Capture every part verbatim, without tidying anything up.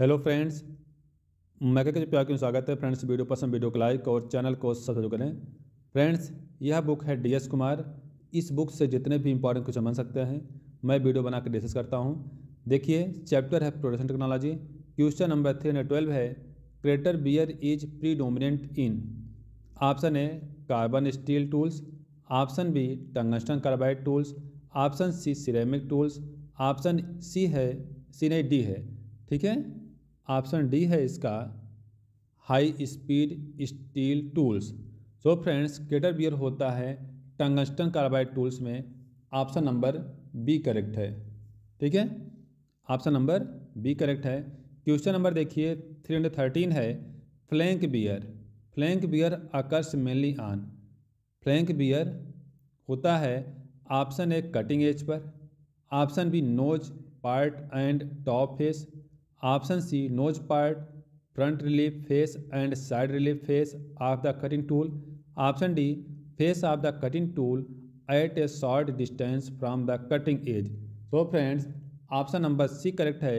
Hello friends, मैके प्यार क्यों स्वागत है फ्रेंड्स। वीडियो पसंद वीडियो को लाइक और चैनल को सब्सक्राइब करें। फ्रेंड्स, यह बुक है डी एस कुमार। इस बुक से जितने भी इंपॉर्टेंट क्वेश्चन बन सकते हैं मैं वीडियो बनाकर डिस्कस करता हूं। देखिए, चैप्टर है production technology. Question number three hundred twelve है crater wear is predominant in. Option A carbon steel tools, option B tungsten carbide tools, option C ceramic tools, option C है C नहीं D है, ठीक है, option D है इसका high speed steel tools. So friends, crater wear होता है tungsten carbide tools में। ऑप्शन नंबर बी करेक्ट है, ठीक है, ऑप्शन नंबर बी करेक्ट है। क्वेश्चन नंबर देखिए थ्री हंड्रेड थर्टीन है flank wear. Flank wear occurs mainly on. Flank wear होता है ऑप्शन ए कटिंग एज पर, option B nose part and top face, option C nose part front relief face and side relief face of the cutting tool, option D face of the cutting tool at a short distance from the cutting edge. तो friends, option number C correct है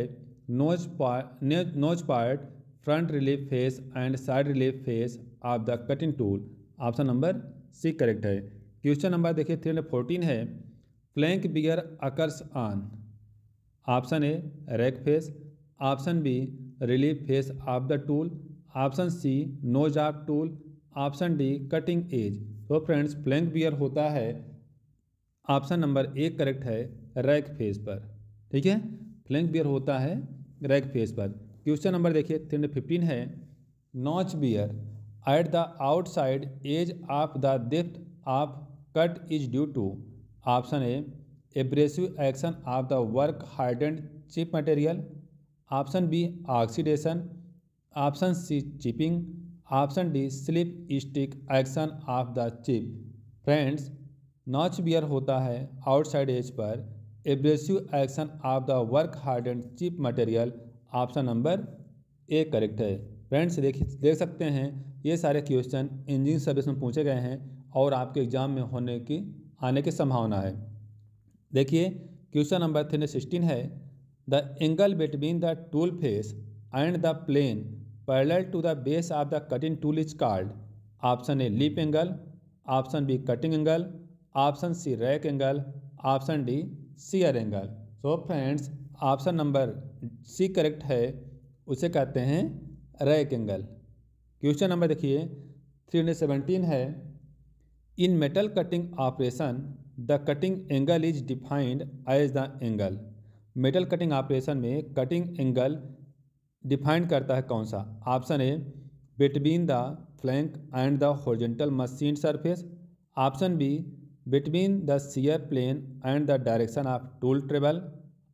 nose part nose part front relief face and side relief face of the cutting tool. Option number C correct है। Question number देखिए three hundred fourteen है flank wear occurs on. Option A rake face, option B relief face of the tool, option C nose of tool, option D cutting edge. तो friends, flank wear होता है option number A correct है rake face पर, ठीक है, flank wear होता है rake face पर। क्वेश्चन नंबर देखिए थ्री हंड्रेड फिफ्टीन है notch wear at the outside edge of the depth of cut is due to. Option A abrasive action of the work hardened chip material, option B oxidation, option C chipping, option D slip stick action of the chip. Friends, notch wear होता है outside edge पर abrasive action of the work hardened chip material. Option number A correct है। Friends, देख देख सकते हैं ये सारे क्वेश्चन इंजीनियरिंग सर्विस में पूछे गए हैं और आपके एग्जाम में होने की आने की संभावना है। देखिए question number three hundred sixteen है the angle between the tool face and the plane parallel to the base of the cutting tool is called. Option A lip angle, option B cutting angle, option C rake angle, option D shear angle. So friends, option number C correct है, उसे कहते हैं rake angle. Question number देखिए three hundred seventeen है in metal cutting operation the cutting angle is defined as the angle. Metal cutting operation में cutting angle defined करता है कौन सा? Option A between the flank and the horizontal machine surface, option B between the shear plane and the direction of tool travel,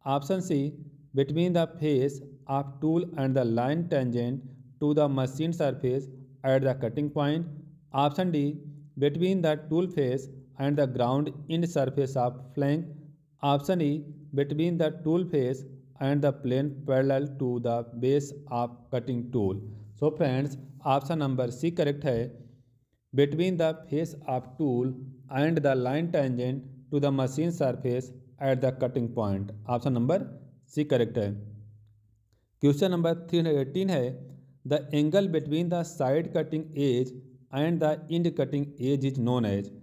option C between the face of tool and the line tangent to the machine surface at the cutting point, option D between the tool face and the ground end surface of flank, option E between the tool face and the plane parallel to the base of cutting tool. So friends, option number C correct है between the face of tool and the line tangent to the machine surface at the cutting point. option number C correct है। Question number three hundred eighteen है the angle between the side cutting edge and the end cutting edge is known as।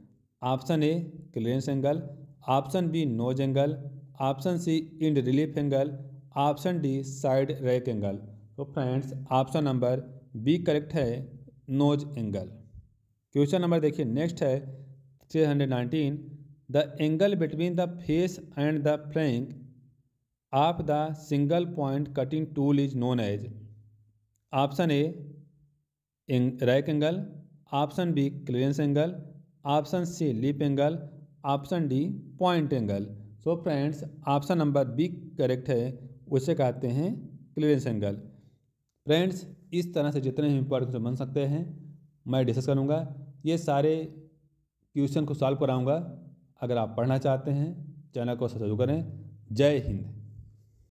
Option A clearance angle, option B nose angle, option C end relief angle, option D side rake angle. तो friends, option number B correct है nose angle. Question number देखिए next है three hundred nineteen the angle between the face and the flank of the single point cutting tool is known as. Option A rake angle, option B clearance angle, option C lip angle, option D point angle. So friends, option number B correct है, उसे कहते हैं clearance angle. Friends, इस तरह से जितने भी important question बन सकते हैं मैं डिस्कस करूंगा, ये सारे क्वेश्चन को सॉल्व कराऊंगा। अगर आप पढ़ना चाहते हैं चैनल को सब्सक्राइब करें। जय हिंद।